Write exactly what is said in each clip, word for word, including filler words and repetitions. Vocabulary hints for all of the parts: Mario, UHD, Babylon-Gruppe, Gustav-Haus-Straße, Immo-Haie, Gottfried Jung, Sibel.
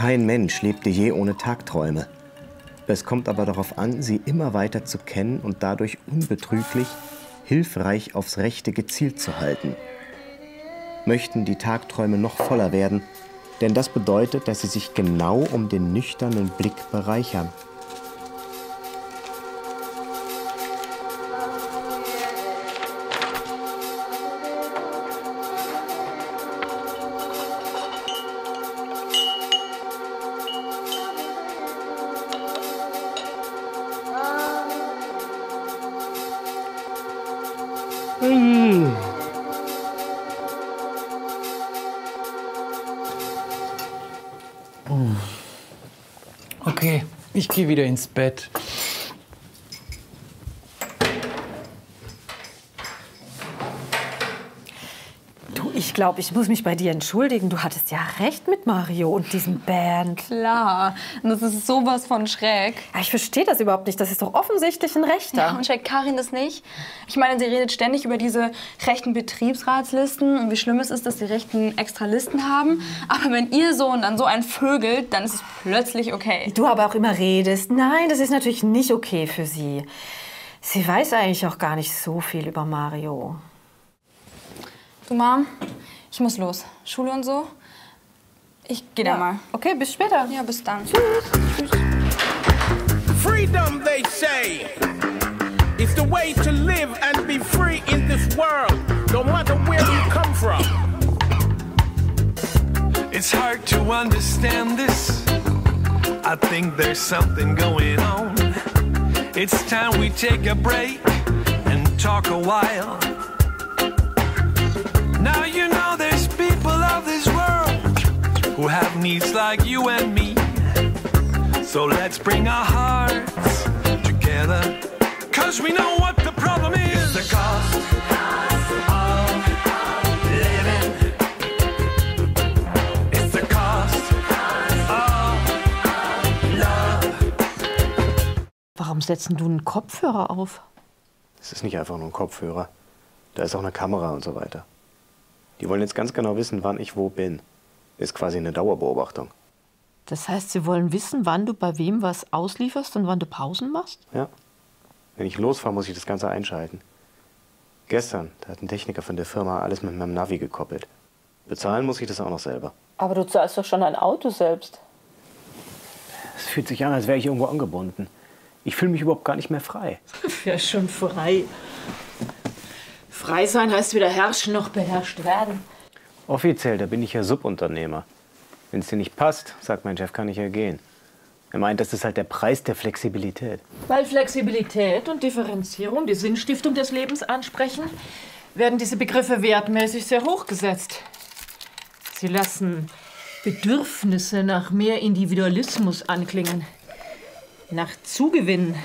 Kein Mensch lebte je ohne Tagträume. Es kommt aber darauf an, sie immer weiter zu kennen und dadurch unbetrüglich, hilfreich aufs Rechte gezielt zu halten. Möchten die Tagträume noch voller werden, denn das bedeutet, dass sie sich genau um den nüchternen Blick bereichern. Okay, ich gehe wieder ins Bett. Du, ich glaube, ich muss mich bei dir entschuldigen. Du hattest ja recht mit Mario und diesem Band. Klar, und das ist sowas von schräg. Ja, ich verstehe das überhaupt nicht. Das ist doch offensichtlich ein Rechter. Ja, und checkt Karin das nicht? Ich meine, sie redet ständig über diese rechten Betriebsratslisten und wie schlimm es ist, dass die Rechten extra Listen haben. Aber wenn ihr Sohn dann so einen vögelt, dann ist es plötzlich okay. Du aber auch immer redest. Nein, das ist natürlich nicht okay für sie. Sie weiß eigentlich auch gar nicht so viel über Mario. Du, Mom, ich muss los. Schule und so. Ich geh da mal. Okay, bis später. Ja, bis dann. Tschüss. Tschüss. Freedom, they say, is the way to live and be free in this world, no matter where you come from. It's hard to understand this. I think there's something going on. It's time we take a break and talk a while. Now you know there's people of this world who have needs like you and me. So let's bring our hearts together, 'cause we know what the problem is. It's the cost of living. It's the cost of love. Warum setzt du einen Kopfhörer auf? Es ist nicht einfach nur ein Kopfhörer. Da ist auch eine Kamera und so weiter. Die wollen jetzt ganz genau wissen, wann ich wo bin. Ist quasi eine Dauerbeobachtung. Das heißt, sie wollen wissen, wann du bei wem was auslieferst und wann du Pausen machst? Ja. Wenn ich losfahre, muss ich das Ganze einschalten. Gestern, da hat ein Techniker von der Firma alles mit meinem Navi gekoppelt. Bezahlen muss ich das auch noch selber. Aber du zahlst doch schon ein Auto selbst. Es fühlt sich an, als wäre ich irgendwo angebunden. Ich fühle mich überhaupt gar nicht mehr frei. Ja, schon frei. Frei sein heißt weder herrschen noch beherrscht werden. Offiziell, da bin ich ja Subunternehmer. Wenn es dir nicht passt, sagt mein Chef, kann ich ja gehen. Er meint, das ist halt der Preis der Flexibilität. Weil Flexibilität und Differenzierung die Sinnstiftung des Lebens ansprechen, werden diese Begriffe wertmäßig sehr hochgesetzt. Sie lassen Bedürfnisse nach mehr Individualismus anklingen, nach Zugewinn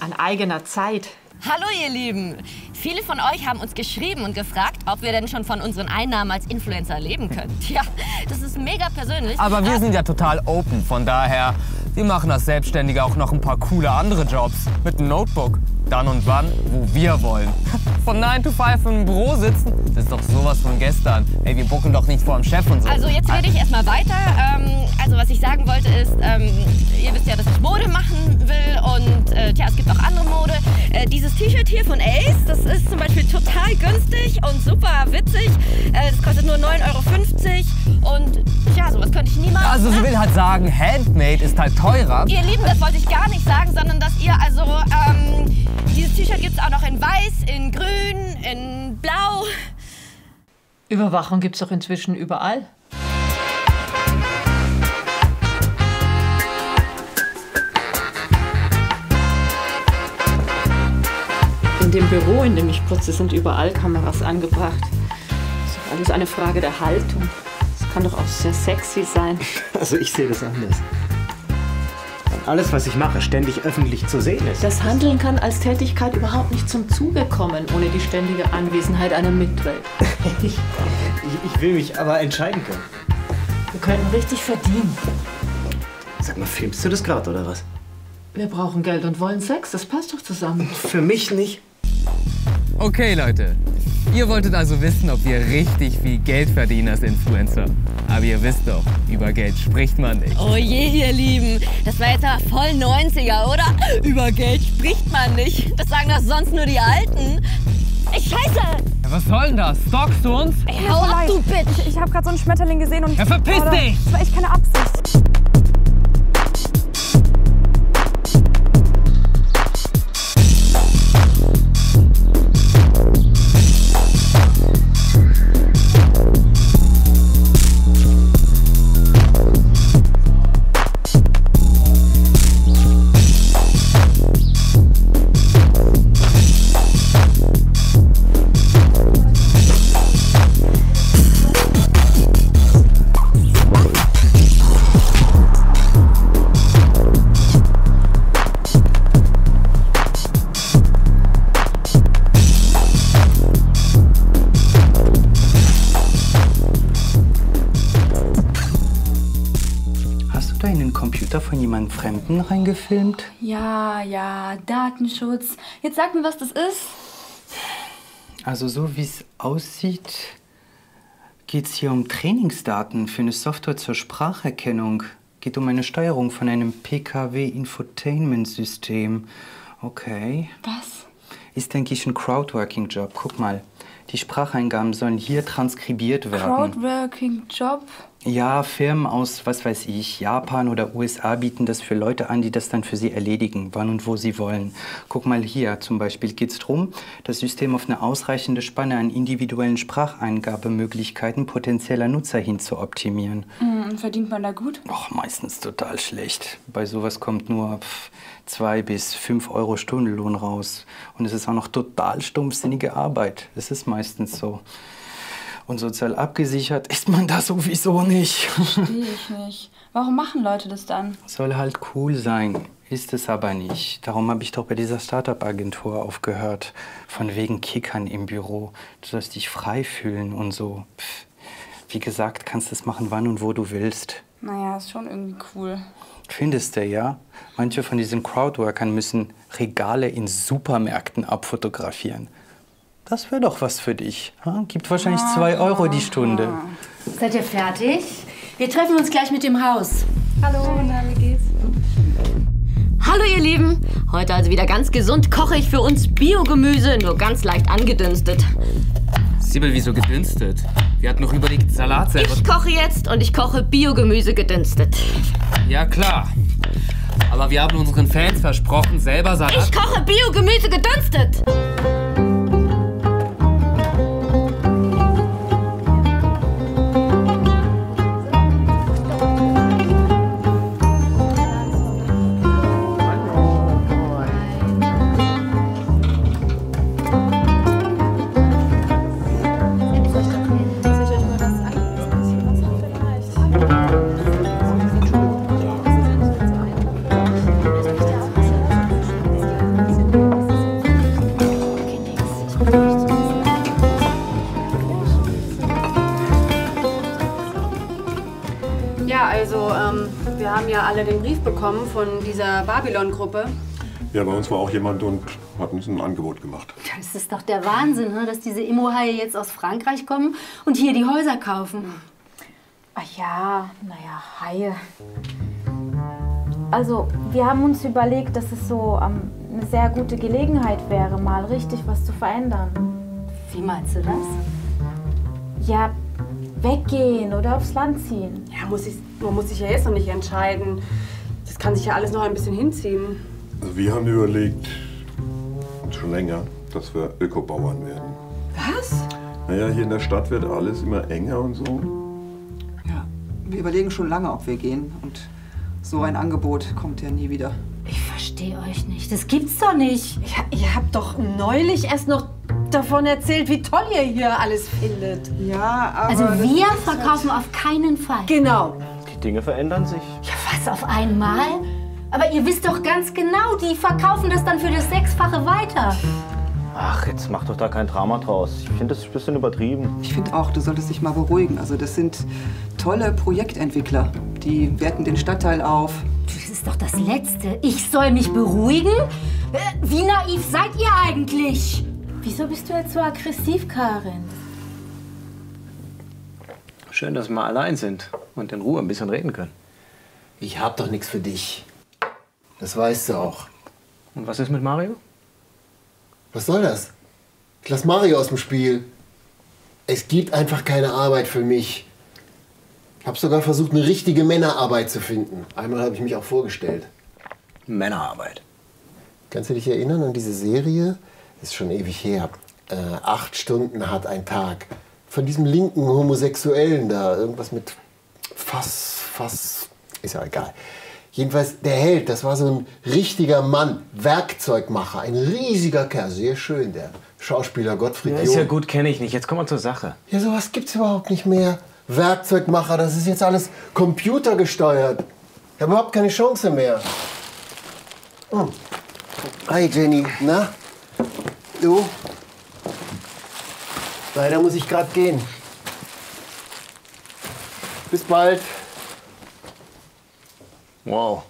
an eigener Zeit. Hallo ihr Lieben! Viele von euch haben uns geschrieben und gefragt, ob wir denn schon von unseren Einnahmen als Influencer leben können. Ja, das ist mega persönlich. Aber wir sind ja total open, von daher, wir machen als Selbstständige auch noch ein paar coole andere Jobs. Mit einem Notebook, dann und wann, wo wir wollen. Von nine to five im Büro sitzen, das ist doch sowas von gestern. Ey, wir bucken doch nicht vor dem Chef und so. Also jetzt rede ich erstmal weiter. Ähm, also was ich sagen wollte ist, ähm, ihr wisst ja, dass ich Mode machen will und äh, tja, es gibt auch andere Mode. Äh, dieses T-Shirt hier von Ace, das ist zum Beispiel total günstig und super witzig. Äh, das kostet nur neun Euro fünfzig und ja, sowas könnte ich niemals. Also sie will halt sagen, Handmade ist halt teurer. Ihr Lieben, das wollte ich gar nicht sagen, sondern dass ihr also, ähm, dieses T-Shirt gibt es auch noch in weiß, in grün, in blau. Überwachung gibt es doch inzwischen überall. In dem Büro, in dem ich putze, sind überall Kameras angebracht. Das ist doch alles eine Frage der Haltung. Das kann doch auch sehr sexy sein. Also ich sehe das anders. Alles, was ich mache, ständig öffentlich zu sehen ist. Das Handeln kann als Tätigkeit überhaupt nicht zum Zuge kommen, ohne die ständige Anwesenheit einer Mitwelt. ich, ich will mich aber entscheiden können. Wir können richtig verdienen. Sag mal, filmst du das gerade, oder was? Wir brauchen Geld und wollen Sex, das passt doch zusammen. Für mich nicht. Okay, Leute. Ihr wolltet also wissen, ob ihr richtig viel Geld verdienen als Influencer. Aber ihr wisst doch, über Geld spricht man nicht. Oh je, ihr Lieben. Das war jetzt aber voll neunziger, oder? Über Geld spricht man nicht. Das sagen doch sonst nur die Alten. Ich scheiße! Ja, was soll denn das? Stalkst du uns? Ey, hau ab, du Bitch! Ich, ich hab grad so einen Schmetterling gesehen und... Ja, verpiss oh, dich! Das war echt keine Absicht. In den Computer von jemandem Fremden reingefilmt? Ja, ja, Datenschutz. Jetzt sag mir, was das ist. Also so wie es aussieht, geht es hier um Trainingsdaten für eine Software zur Spracherkennung. Geht um eine Steuerung von einem P K W-Infotainment-System. Okay. Was? Ist, denke ich, ein Crowdworking-Job. Guck mal, die Spracheingaben sollen hier transkribiert werden. Crowdworking-Job? Ja, Firmen aus, was weiß ich, Japan oder U S A bieten das für Leute an, die das dann für sie erledigen, wann und wo sie wollen. Guck mal hier, zum Beispiel geht es darum, das System auf eine ausreichende Spanne an individuellen Spracheingabemöglichkeiten potenzieller Nutzer hin zu optimieren. Mhm, verdient man da gut? Och, meistens total schlecht. Bei sowas kommt nur pff, zwei bis fünf Euro Stundenlohn raus. Und es ist auch noch total stumpfsinnige Arbeit. Das ist meistens so. Und sozial abgesichert ist man da sowieso nicht. Verstehe ich nicht. Warum machen Leute das dann? Soll halt cool sein, ist es aber nicht. Darum habe ich doch bei dieser Start-up-Agentur aufgehört. Von wegen Kickern im Büro. Du sollst dich frei fühlen und so. Pff. Wie gesagt, kannst du es machen, wann und wo du willst. Naja, ist schon irgendwie cool. Findest du, ja? Manche von diesen Crowdworkern müssen Regale in Supermärkten abfotografieren. Das wäre doch was für dich. Gibt wahrscheinlich zwei Euro die Stunde. Seid ihr fertig? Wir treffen uns gleich mit dem Haus. Hallo, na, wie geht's? Hallo ihr Lieben. Heute also wieder ganz gesund koche ich für uns Biogemüse, nur ganz leicht angedünstet. Sibyl, wieso gedünstet? Wir hatten noch überlegt, Salat selber... Ich koche jetzt und ich koche Biogemüse gedünstet. Ja, klar. Aber wir haben unseren Fans versprochen, selber Salat... Ich koche Biogemüse gedünstet! Ja, also ähm, wir haben ja alle den Brief bekommen von dieser Babylon-Gruppe. Ja, bei uns war auch jemand und hat uns ein Angebot gemacht. Das ist doch der Wahnsinn, ne? Dass diese Immo-Haie jetzt aus Frankreich kommen und hier die Häuser kaufen. Ach ja, naja, Haie. Also wir haben uns überlegt, dass es so ähm, eine sehr gute Gelegenheit wäre, mal richtig was zu verändern. Wie meinst du das? Ja, weggehen oder aufs Land ziehen. Ja, muss ich, man muss sich ja jetzt noch nicht entscheiden. Das kann sich ja alles noch ein bisschen hinziehen. Also wir haben überlegt, schon länger, dass wir Ökobauern werden. Was? Naja, hier in der Stadt wird alles immer enger und so. Ja, wir überlegen schon lange, ob wir gehen. Und so ein Angebot kommt ja nie wieder. Ich verstehe euch nicht. Das gibt's doch nicht. Ja, ihr habt doch neulich erst noch davon erzählt, wie toll ihr hier alles findet. Ja, aber... Also wir verkaufen auf keinen Fall. Genau. Die Dinge verändern sich. Ja, was, auf einmal? Aber ihr wisst doch ganz genau, die verkaufen das dann für das Sechsfache weiter. Ach, jetzt mach doch da kein Drama draus. Ich finde das ein bisschen übertrieben. Ich finde auch, du solltest dich mal beruhigen. Also das sind tolle Projektentwickler. Die werten den Stadtteil auf. Das ist doch das Letzte. Ich soll mich beruhigen? Wie naiv seid ihr eigentlich? Wieso bist du jetzt so aggressiv, Karin? Schön, dass wir mal allein sind und in Ruhe ein bisschen reden können. Ich hab doch nichts für dich. Das weißt du auch. Und was ist mit Mario? Was soll das? Ich lass Mario aus dem Spiel. Es gibt einfach keine Arbeit für mich. Ich habe sogar versucht, eine richtige Männerarbeit zu finden. Einmal habe ich mich auch vorgestellt. Männerarbeit. Kannst du dich erinnern an diese Serie? Das ist schon ewig her. Äh, acht Stunden hat ein Tag. Von diesem linken Homosexuellen da. Irgendwas mit Fass, Fass. Ist ja egal. Jedenfalls der Held, das war so ein richtiger Mann, Werkzeugmacher, ein riesiger Kerl, sehr schön, der Schauspieler Gottfried Jung. Ist ja gut, kenne ich nicht, jetzt kommen wir zur Sache. Ja, sowas gibt's überhaupt nicht mehr. Werkzeugmacher, das ist jetzt alles computergesteuert. Ich habe überhaupt keine Chance mehr. Hm. Hi Jenny, na? Du? Leider muss ich gerade gehen. Bis bald. Wow,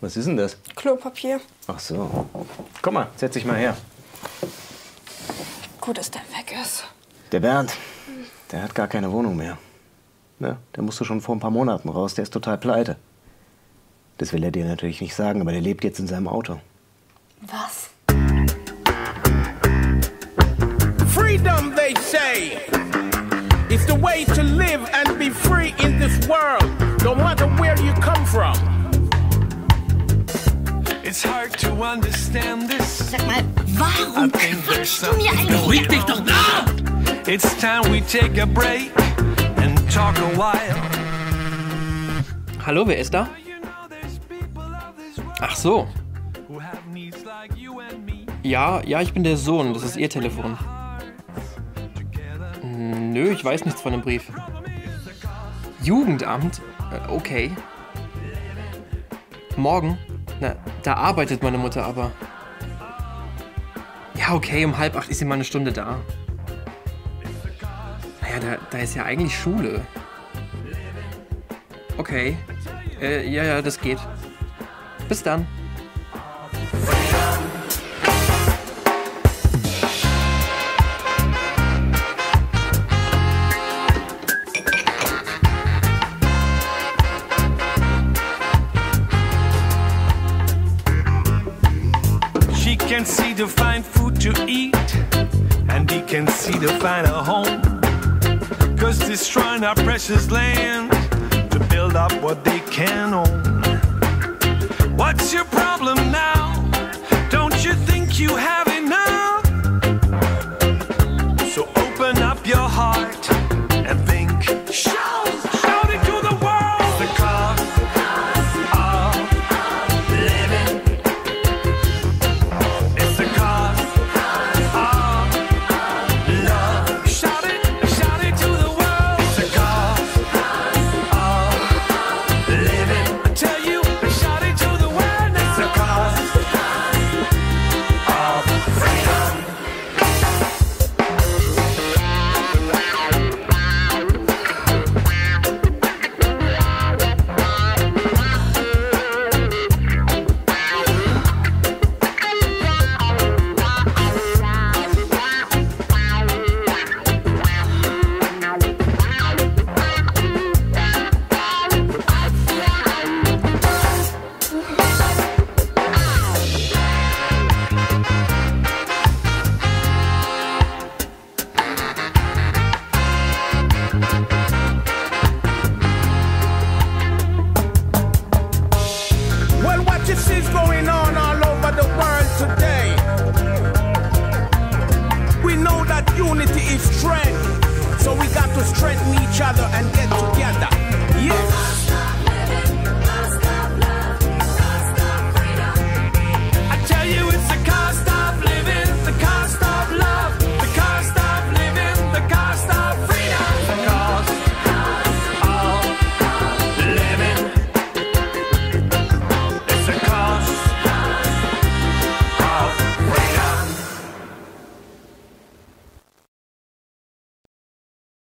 was ist denn das? Klopapier. Ach so. Komm mal, setz dich mal her. Gut, dass der weg ist. Der Bernd, der hat gar keine Wohnung mehr. Ja, der musste schon vor ein paar Monaten raus, der ist total pleite. Das will er dir natürlich nicht sagen, aber der lebt jetzt in seinem Auto. Was? Freedom, they say, is the way to live and be free in this world, no matter where you come from. It's hard to understand this. Sag mal, warum quatschst du mir eigentlich? Leg dich doch da! It's time we take a break and talk a while. Hallo, wer ist da? Ach so. Ja, ja, ich bin der Sohn, das ist ihr Telefon. Nö, ich weiß nichts von dem Brief. Jugendamt? Okay. Morgen? Na, da arbeitet meine Mutter aber. Ja, okay, um halb acht ist sie mal eine Stunde da. Naja, da, da ist ja eigentlich Schule. Okay. Äh, ja, ja, das geht. Bis dann. Can see the fine food to eat, and he can see the finer home. Cause destroying our precious land to build up what they can own. What's your problem now? Don't you think you have enough? So open up your heart and think. Shout, shout it to the world. The cost. Strength, so we got to strengthen each other and get together. Yes.